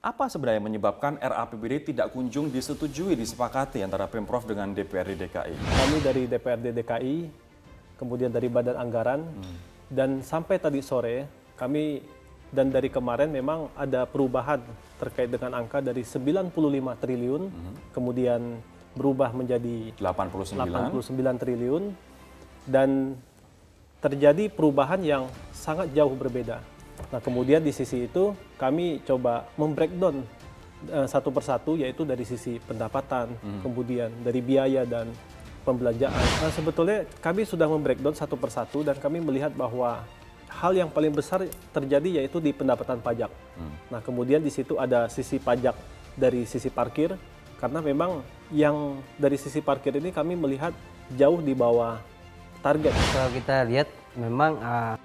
Apa sebenarnya menyebabkan RAPBD tidak kunjung disetujui, disepakati antara Pemprov dengan DPRD DKI? Kami dari DPRD DKI, kemudian dari Badan Anggaran, dan sampai tadi sore kami dan dari kemarin memang ada perubahan terkait dengan angka dari 95 triliun, kemudian berubah menjadi 89 triliun, dan terjadi perubahan yang sangat jauh berbeda. Nah, kemudian di sisi itu kami coba membreakdown satu persatu, yaitu dari sisi pendapatan, kemudian dari biaya dan pembelanjaan. Nah, sebetulnya kami sudah membreakdown satu persatu dan kami melihat bahwa hal yang paling besar terjadi yaitu di pendapatan pajak. Nah, kemudian di situ ada sisi pajak dari sisi parkir, karena memang yang dari sisi parkir ini kami melihat jauh di bawah target. Kalau kita lihat memang